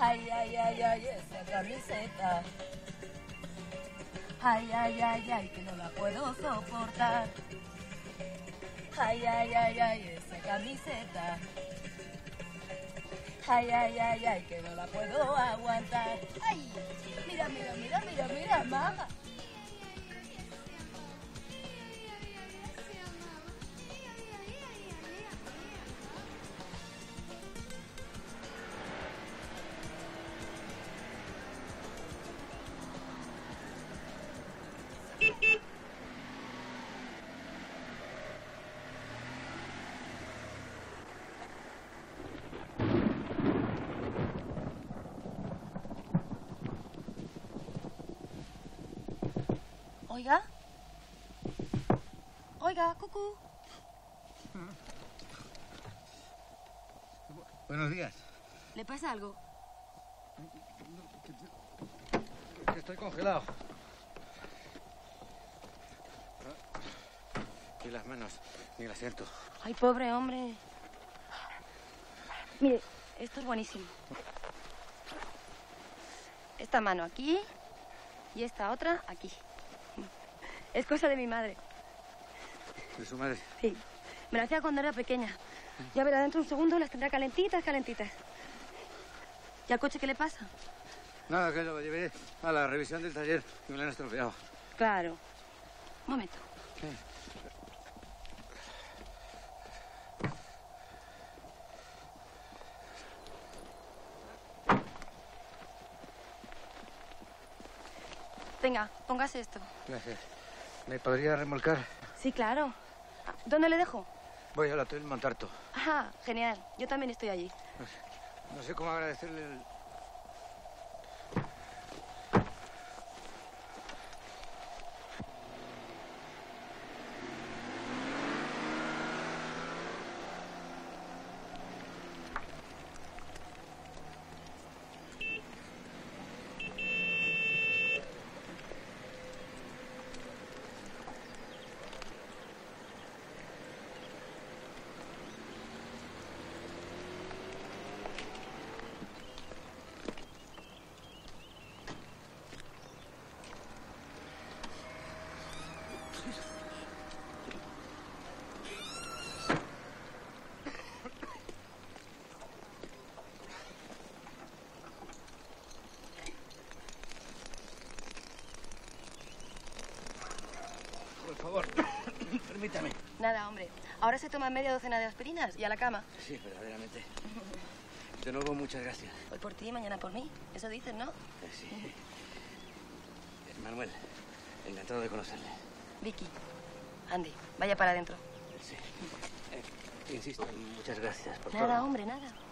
Ay, ay, ay, ay, esa camiseta. Ay, ay, ay, ay, que no la puedo soportar. Ay, ay, ay, ay, esa camiseta. Ay, ay, ay, ay, que no la puedo aguantar. Ay, mira, mira, mira, mira, mira, mamá. Oiga, oiga, cucú. Buenos días. ¿Le pasa algo? Que estoy congelado. Ni las manos, ni las siento. Ay, pobre hombre. Mire, esto es buenísimo. Esta mano aquí y esta otra aquí. Es cosa de mi madre. ¿De su madre? Sí. Me la hacía cuando era pequeña. Ya verá, dentro de un segundo las tendrá calentitas, calentitas. ¿Y al coche qué le pasa? Nada, que lo llevé a la revisión del taller y me lo han estropeado. Claro. Un momento. ¿Qué? Venga, póngase esto. Gracias. ¿Me podría remolcar? Sí, claro. ¿Dónde le dejo? Voy a la Torre del Montarto. Ah, genial. Yo también estoy allí. No sé cómo agradecerle el... Por favor, permítame. Nada, hombre. Ahora se toman media docena de aspirinas y a la cama. Sí, verdaderamente. De nuevo, muchas gracias. Hoy por ti, mañana por mí. Eso dices, ¿no? Sí. Manuel, encantado de conocerle. Vicky, Andy, vaya para adentro. Sí. Insisto, muchas gracias por todo. Nada, hombre, nada.